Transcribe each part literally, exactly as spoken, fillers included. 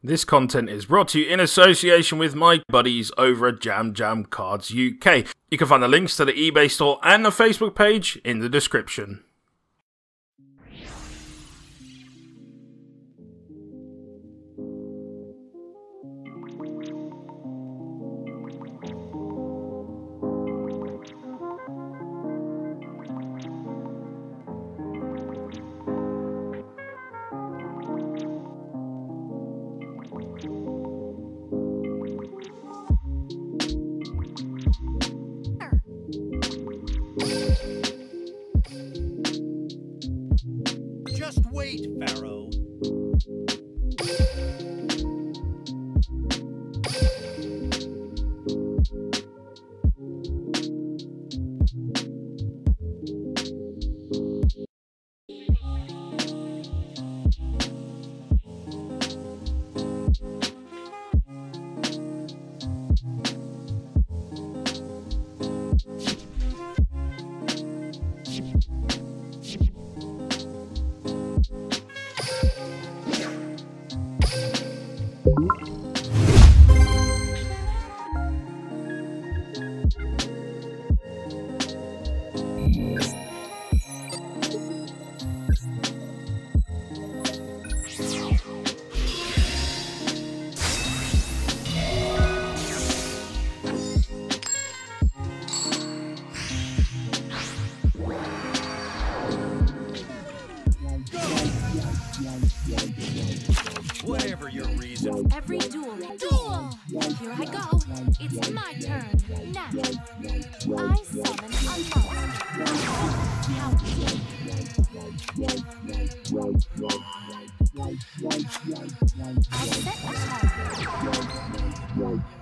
This content is brought to you in association with my buddies over at Jam Jam Cards U K. You can find the links to the eBay store and the Facebook page in the description. Just wait, Pharaoh. Whatever your reason. Every duel, duel! Here I go. It's my turn. Now, I summon unlock.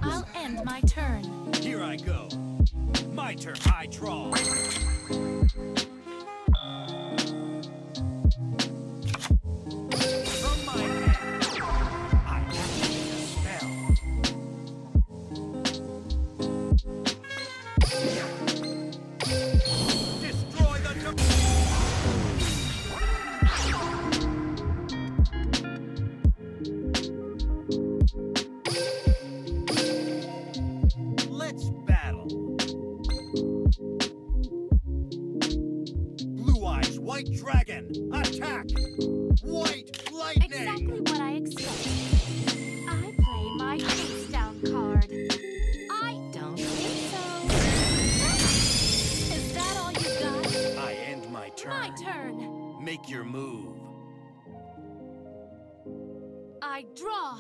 I'll end my turn. Here I go. My turn. I draw. Blue-Eyes, white dragon, attack! White lightning! Exactly what I expect. I play my face down card. I don't think so. Is that all you got? I end my turn. My turn! Make your move. I draw.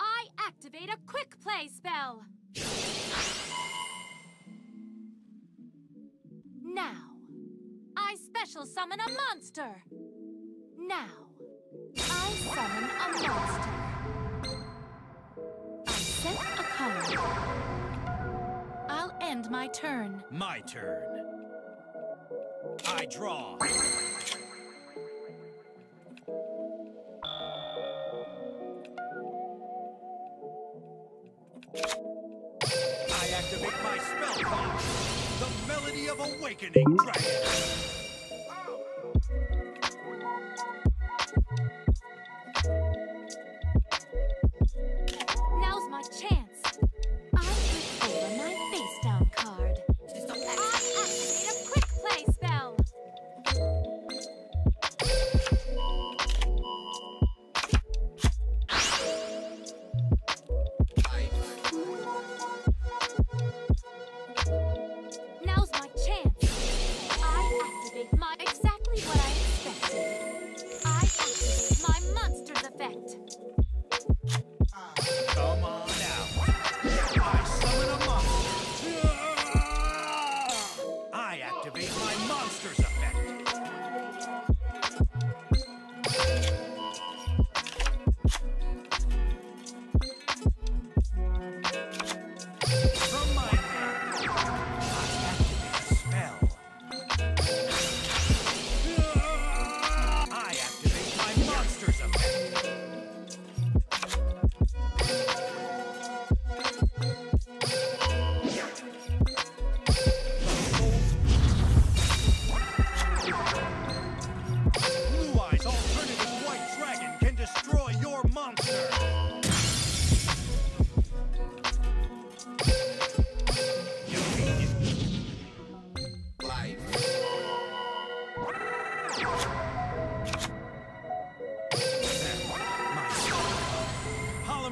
I activate a quick play spell. Now, I special summon a monster. Now, I summon a monster. I set a card. I'll end my turn. My turn. I draw. Activate my spell box, the Melody of Awakening Dragon. Now's my chance. I put over my face down card. I activate a quick play spell.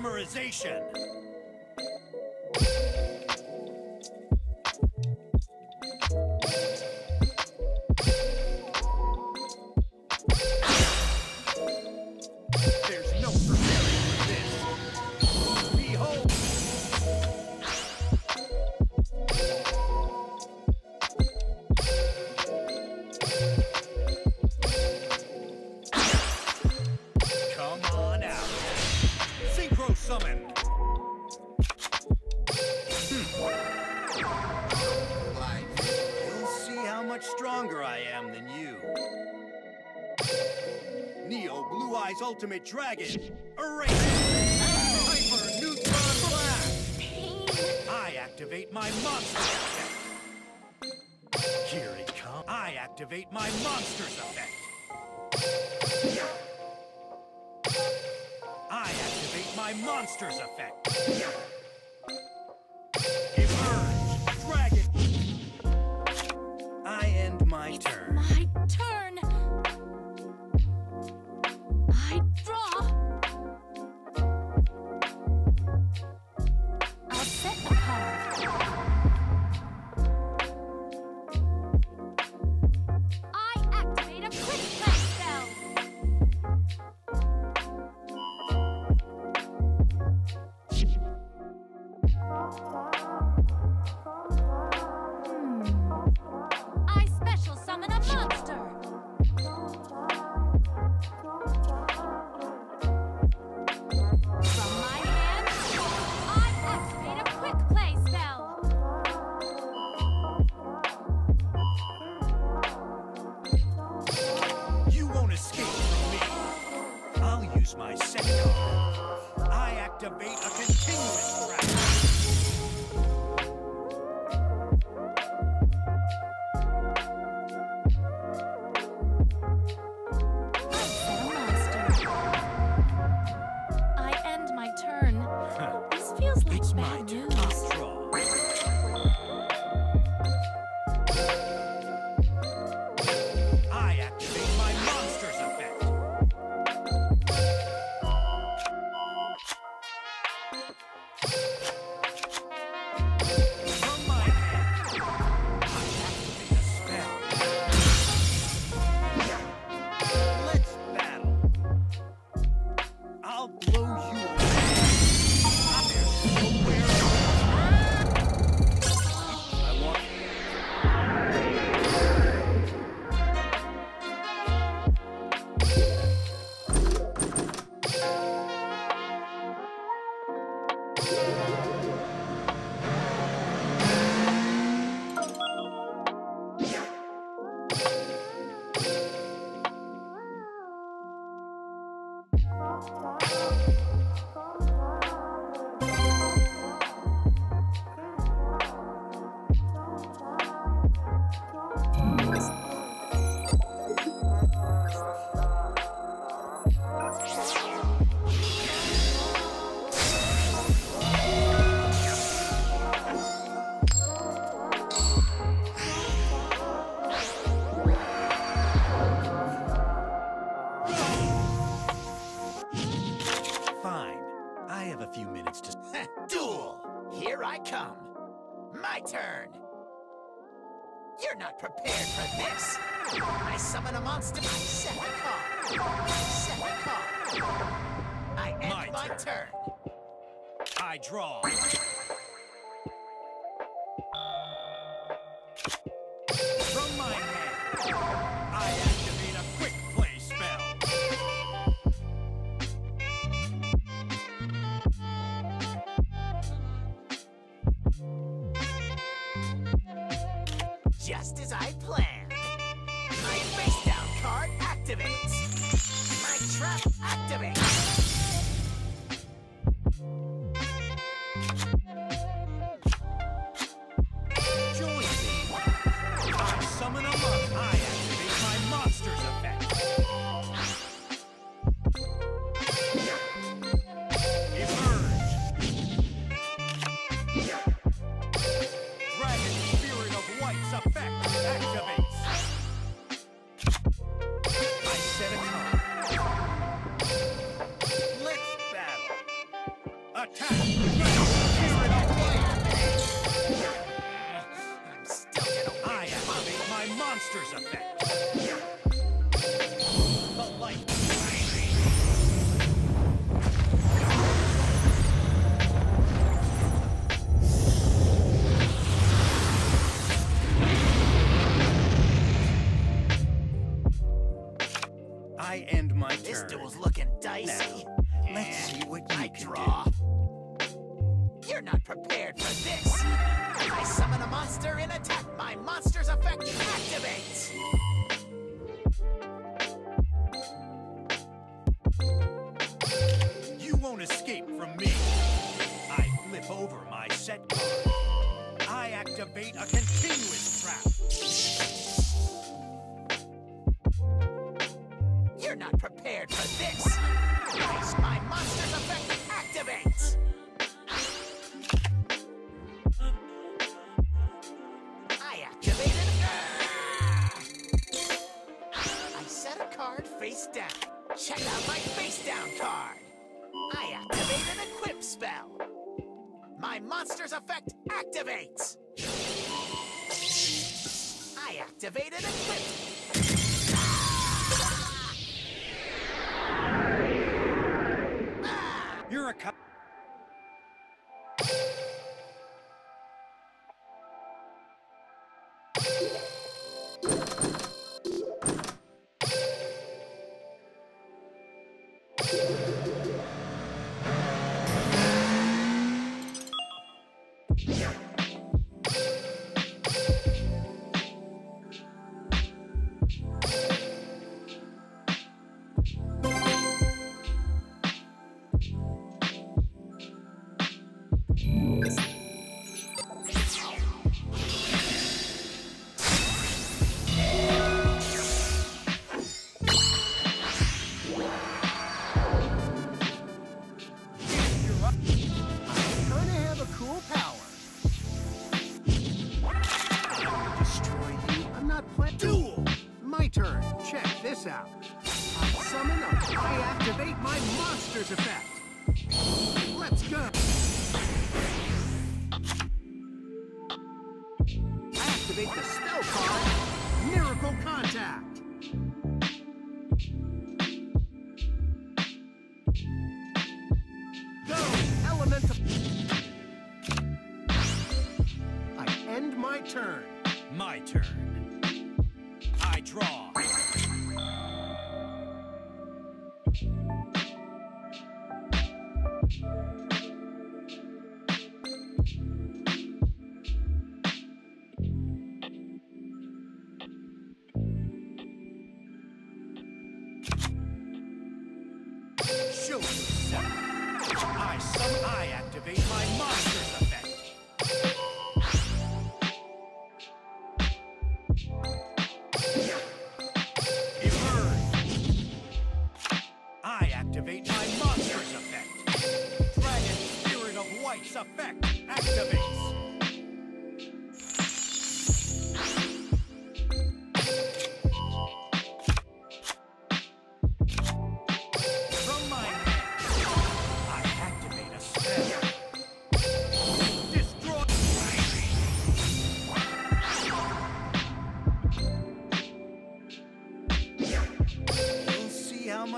polymerization. Ultimate Dragon Erasmus. Hyper neutron blast. I activate my monster's effect. Here it comes. I activate my monster's effect. I activate my monster's effect. Emerge Dragon. I end my it's turn. My turn. I draw. I'll set the card. I activate a quick play spell. Hmm. I special summon a monster. Just as I planned. My face down card activates. My trap activates. Join me. I summon a monster. I activate my monster's effect. Emerge. Dragon Spirit of White's effect. Activates. I set a card.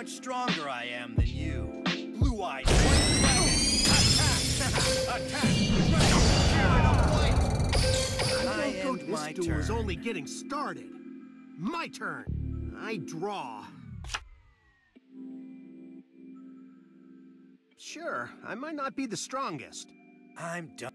Stronger I am than you. Blue-Eyes, attack! Attack! I am my turn. This duel is only getting started. My turn. I draw. Sure, I might not be the strongest. I'm done.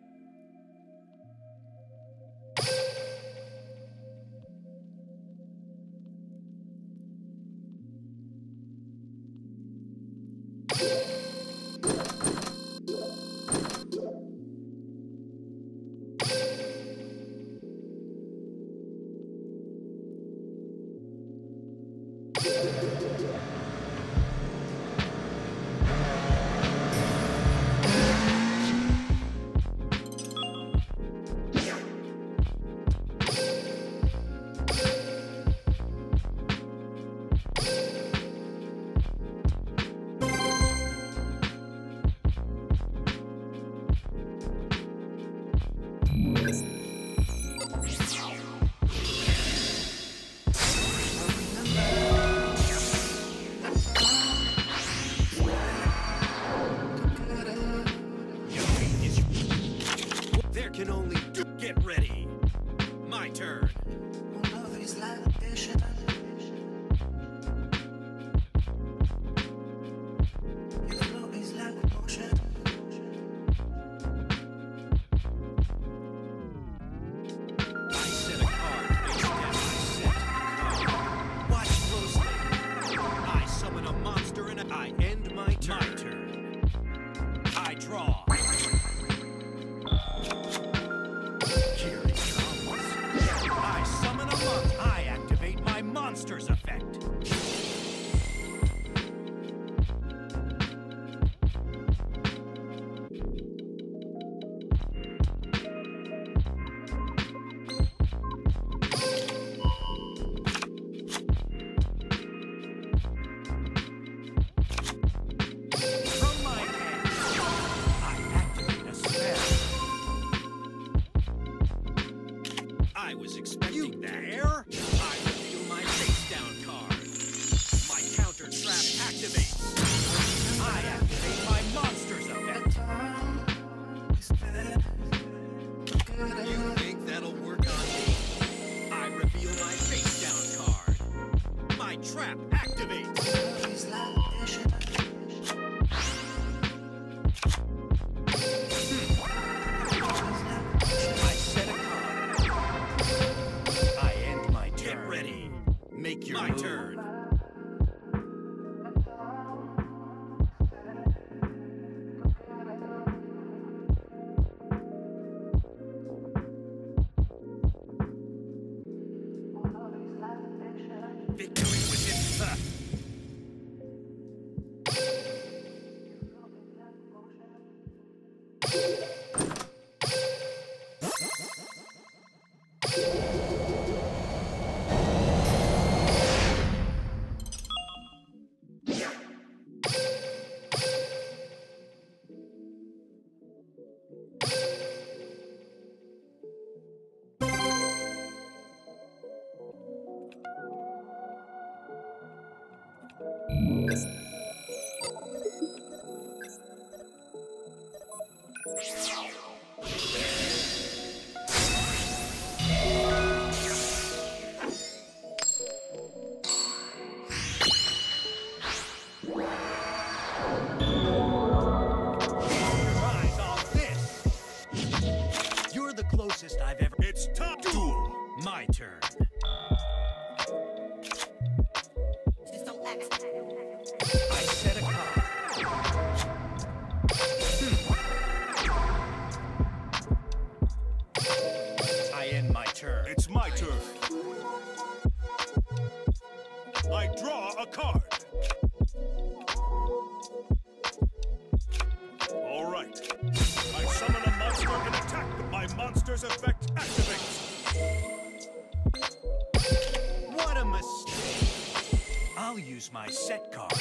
I'll use my set card.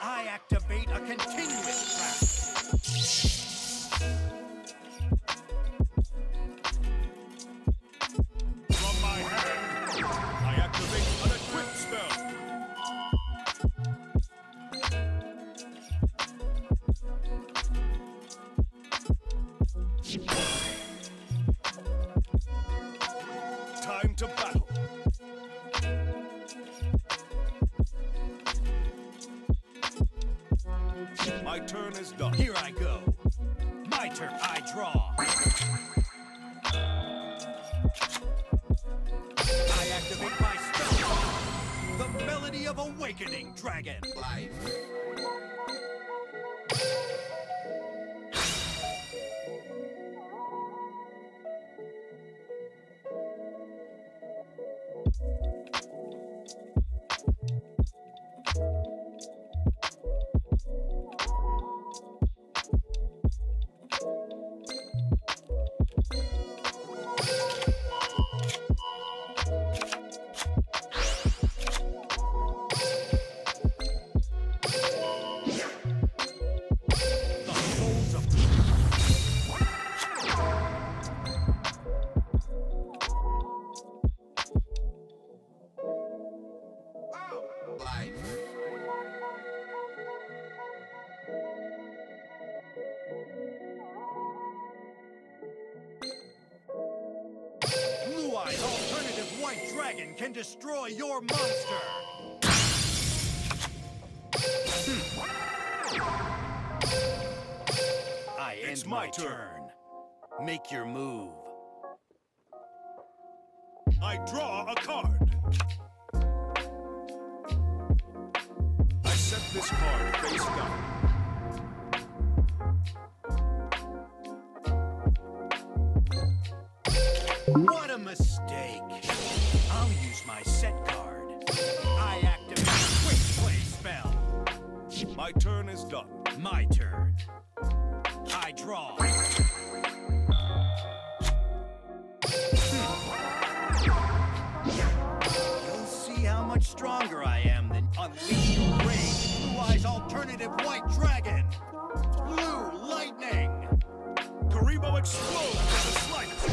I activate a continuous blast. From my hand, I activate an equip spell. Time to battle. My turn is done. Here I go. My turn, I draw. I activate my spell. The Melody of Awakening Dragon. Life. Blue-Eyes, alternative white dragon can destroy your monster. Hmm. I end it's my, my turn. turn. Make your move. I draw a card. I set this card face down. What a mistake! I'll use my set card. I activate a quick play spell. My turn is done. My turn. I draw. You'll see how much stronger I am than unleash your rage, Blue-Eyes alternative white dragon. Blue lightning. Karibo explodes with the slightest.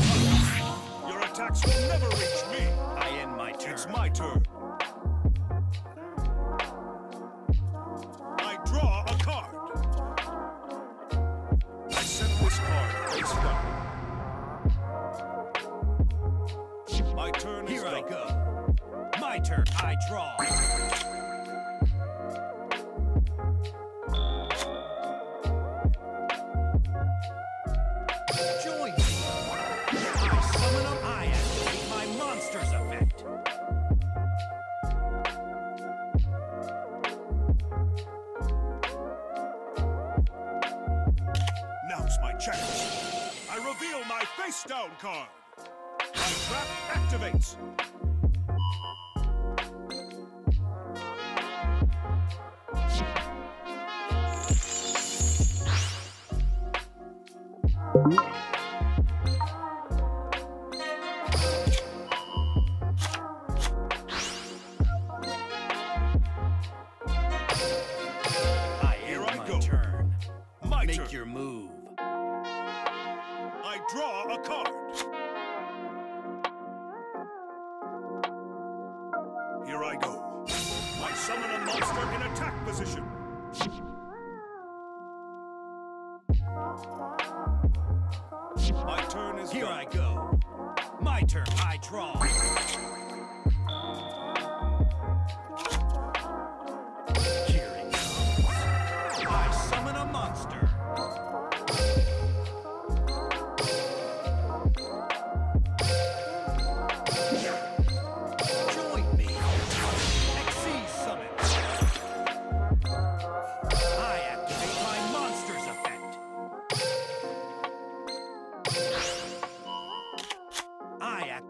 Your attacks will never reach me. I end my turn. It's my turn. I draw a card. I set this card face down. My turn is done. Here I go. My turn. I draw. I reveal my face down card. My trap activates. I Here I my go. Turn. My Make turn. your move. Draw a card. Here I go. I summon a monster in attack position. My turn is Here done. I go. My turn. I draw. Here it comes. I summon a monster.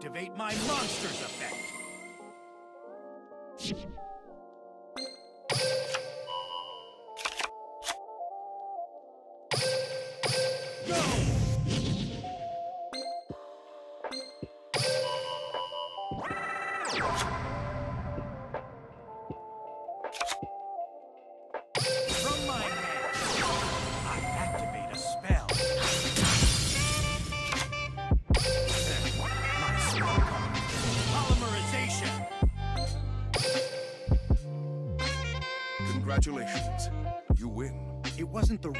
Activate my monster's effect. Go! wasn't the real.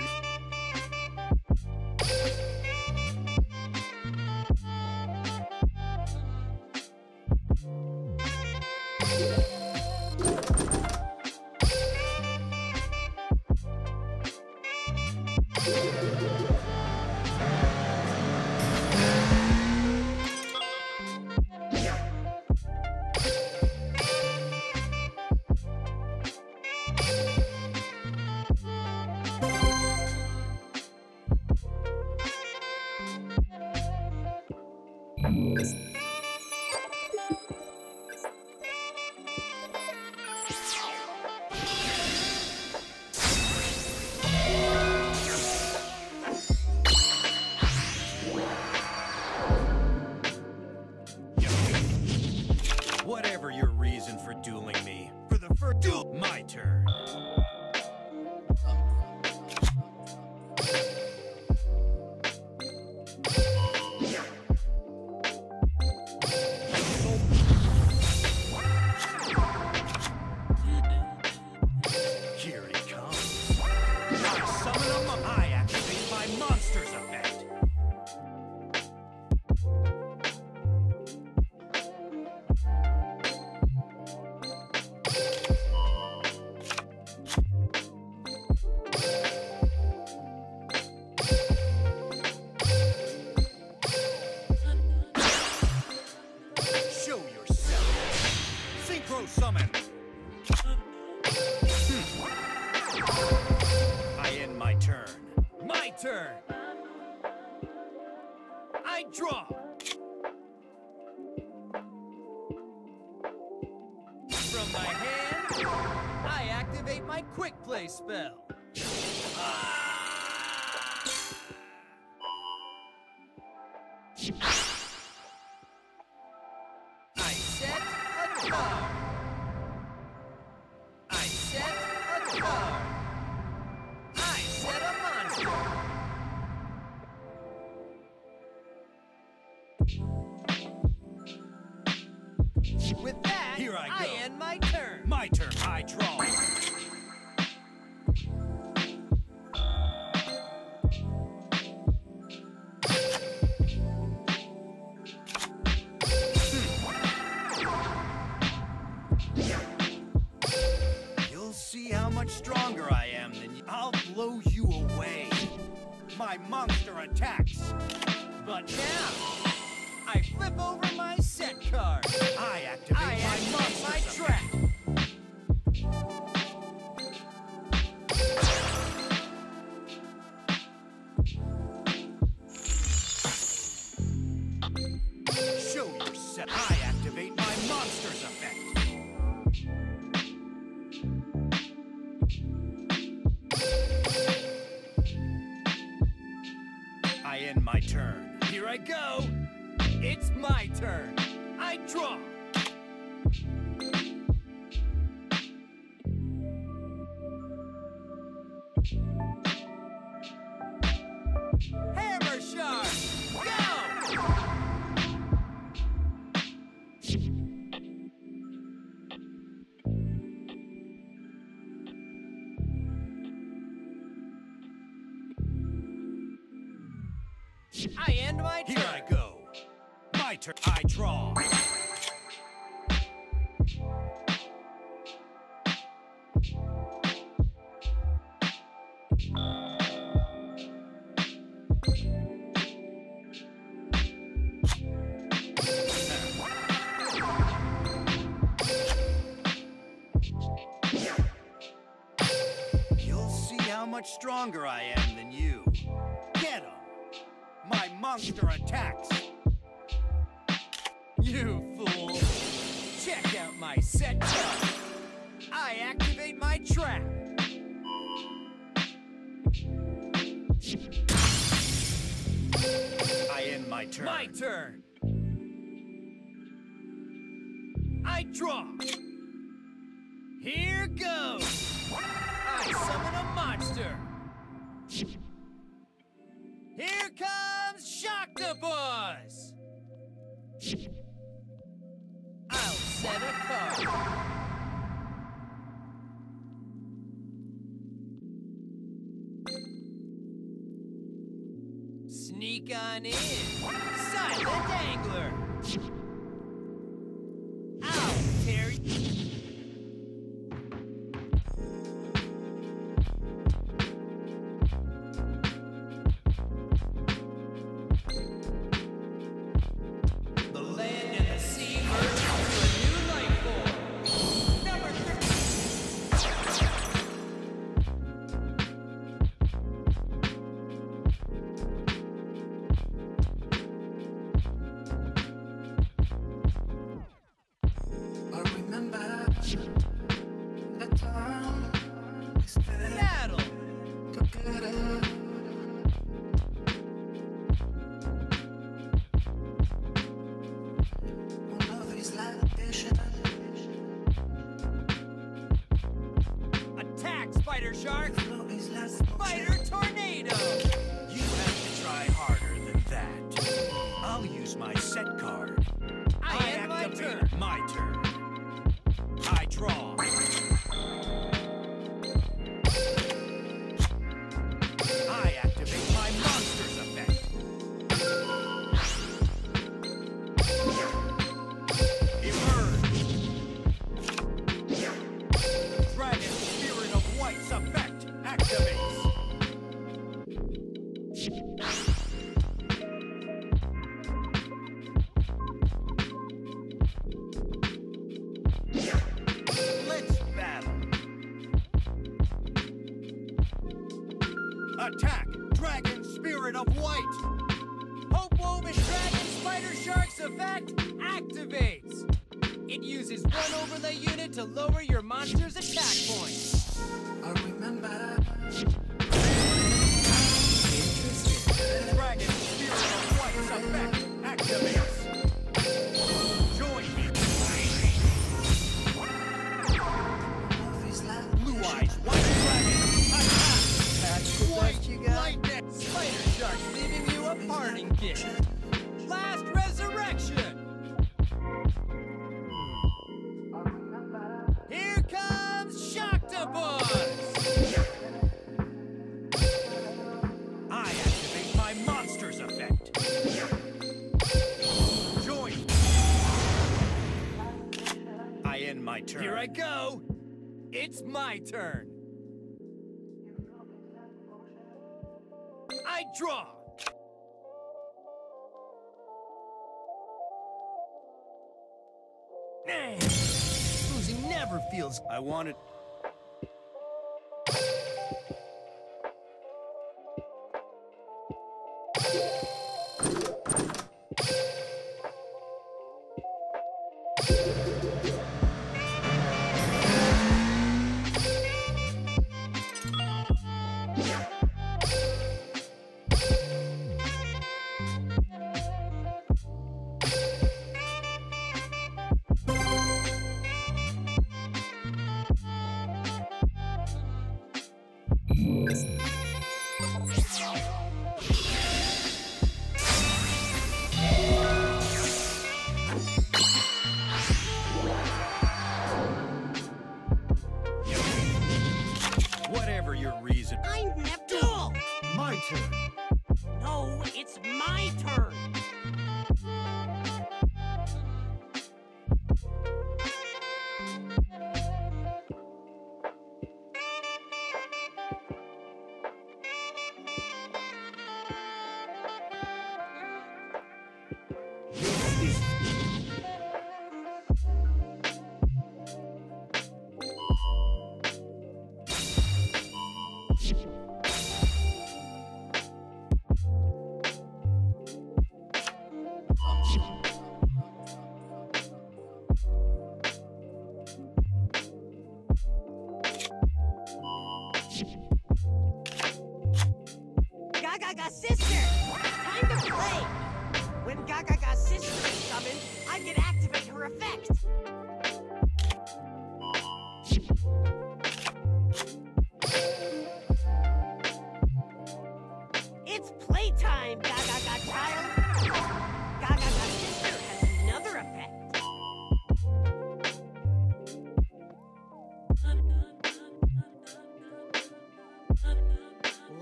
Spell. I end my turn. Here I go. My turn. I draw. You'll see how much stronger I am than you. Get him. My monster attacks. You fool. Check out my set trap. I activate my trap. I end my turn. My turn. I draw. Here goes. I summon a monster. Here comes Shock the Boys! I'll set a card. Sneak on in, Silent Angler! I'll tear you! Here I go! It's my turn! I draw! Losing never feels... I want it...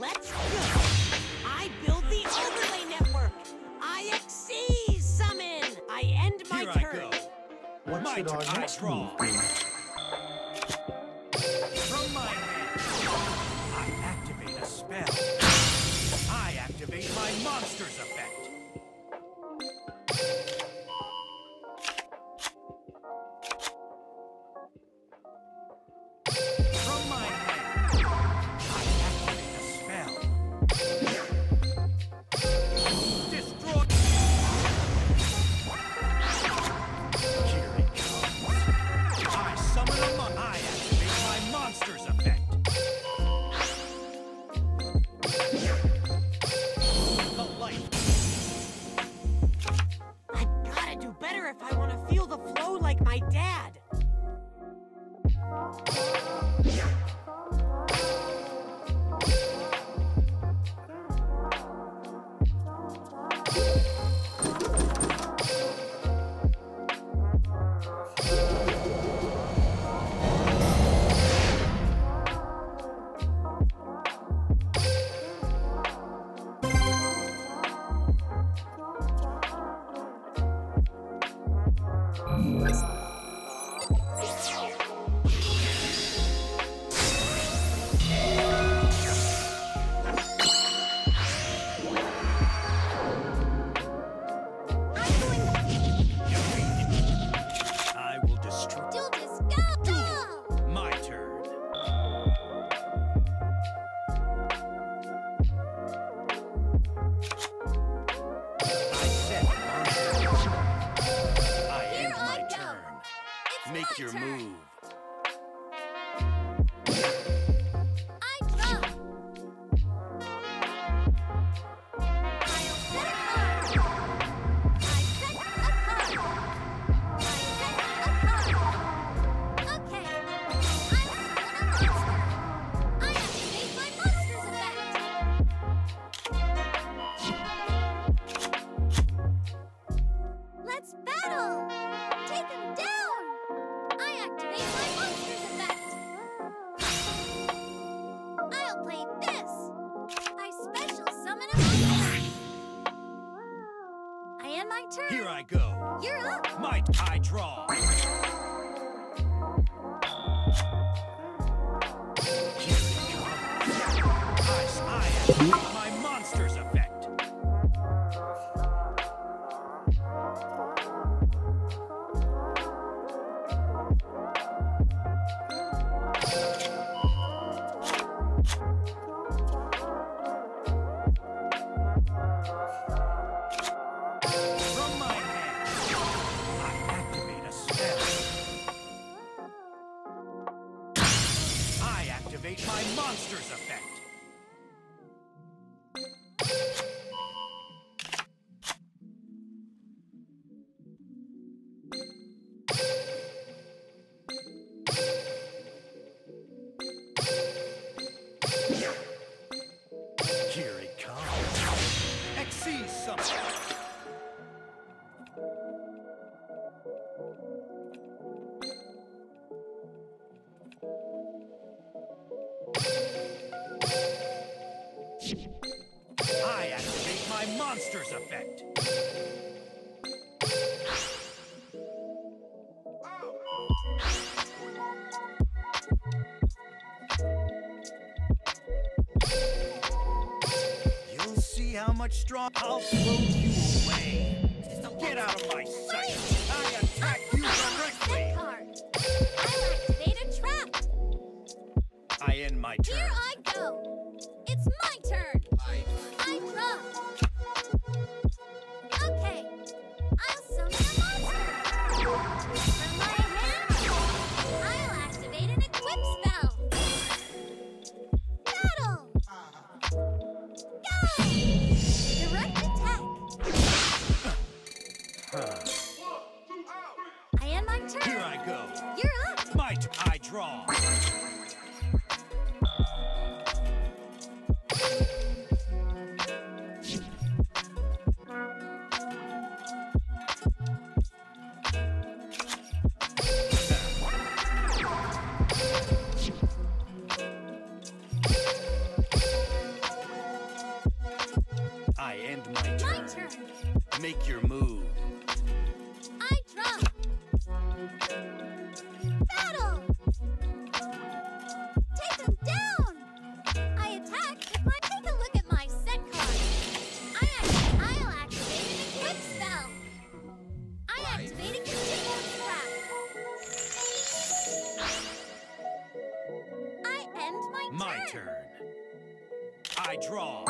Let's go! I build the overlay my turn, I draw. From my hand, I activate a spell. I activate my monster's effect. Monster's effect. You'll see how much strong I'll blow you away. Get out of my sight. I attack you directly. I'll activate a trap. I end my turn. Here I go. It's my turn. I, I draw. Make your move. I drop. Battle! Take them down! I attack if I take a look at my set card. I act I'll activate an equip spell. I activate a continuous trap. I end my, my turn. My turn. I draw.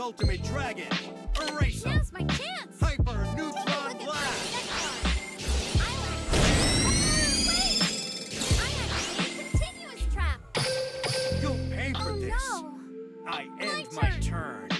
Ultimate Dragon Erasmus. Now's my chance. Hyper neutron blast. I activate a continuous trap. You'll pay for oh, this. No. I my end turn. my turn.